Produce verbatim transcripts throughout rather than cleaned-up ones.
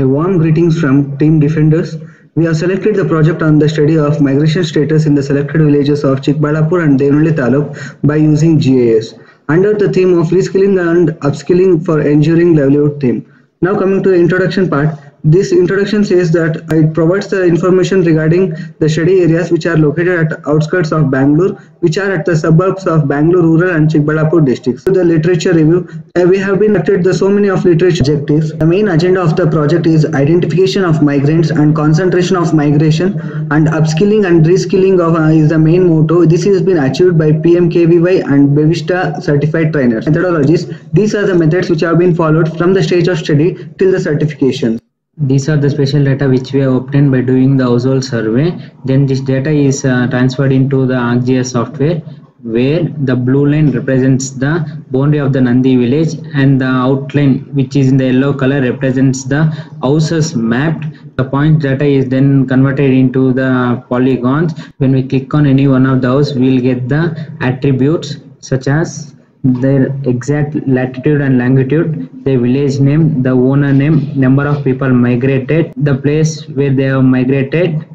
A warm greetings from Team Defenders. We have selected the project on the study of migration status in the selected villages of Chikkaballapur and Devanahalli Taluk by using G I S under the theme of reskilling and upskilling for ensuring livelihood theme. Now coming to the introduction part. This introduction says that it provides the information regarding the study areas which are located at outskirts of Bangalore, which are at the suburbs of Bangalore rural and Chikkaballapur districts. So the literature review, uh, we have been conducted the so many of literature objectives. The main agenda of the project is identification of migrants and concentration of migration, and upskilling and reskilling of uh, is the main motto. This has been achieved by P M K V Y and Bevista certified trainers. Methodologies, these are the methods which have been followed from the stage of study till the certification. These are the special data which we have obtained by doing the household survey. Then this data is uh, transferred into the ArcGIS software, where the blue line represents the boundary of the Nandi village and the outline which is in the yellow color represents the houses mapped. The point data is then converted into the polygons. When we click on any one of those, we will get the attributes such as their exact latitude and longitude, the village name, the owner name, number of people migrated, the place where they have migrated,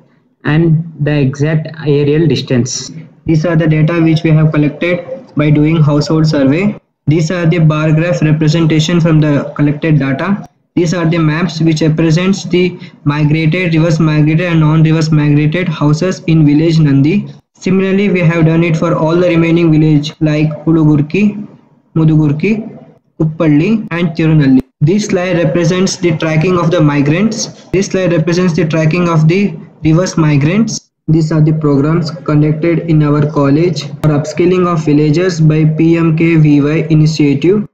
and the exact aerial distance. These are the data which we have collected by doing household survey. These are the bar graph representation from the collected data. These are the maps which represents the migrated, reverse migrated and non-reverse migrated houses in village Nandi. Similarly, we have done it for all the remaining villages like Holagurki, Mudugurki, Uppalli and Chirunalli. This slide represents the tracking of the migrants. This slide represents the tracking of the reverse migrants. These are the programs conducted in our college for upskilling of villagers by P M K V Y initiative.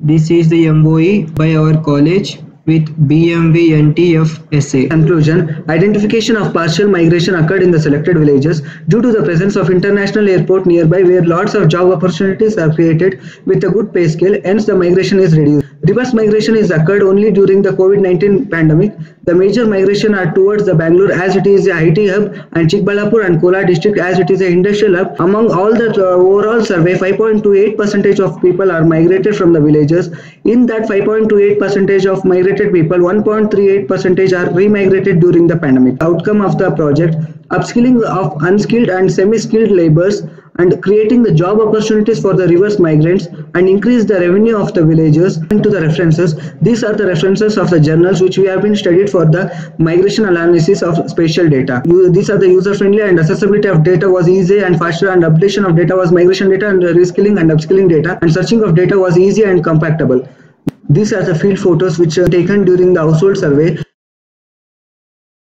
This is the M O E by our college with B M V and T F S A. Conclusion. Identification of partial migration occurred in the selected villages due to the presence of international airport nearby, where lots of job opportunities are created with a good pay scale, hence the migration is reduced. Reverse migration is occurred only during the COVID nineteen pandemic. The major migration are towards the Bangalore as it is a I T hub, and Chikkaballapur and Kolar district as it is an industrial hub. Among all the uh, overall survey, five point two eight percent of people are migrated from the villages. In that five point two eight percent of migrated people, one point three eight percent are remigrated during the pandemic. Outcome of the project: upskilling of unskilled and semi-skilled laborers, and creating the job opportunities for the reverse migrants, and increase the revenue of the villagers. To the references, these are the references of the journals which we have been studied for the migration analysis of spatial data. These are the user-friendly and accessibility of data was easy and faster, and updation of data was migration data and reskilling and upskilling data, and searching of data was easy and compactable. These are the field photos which are taken during the household survey.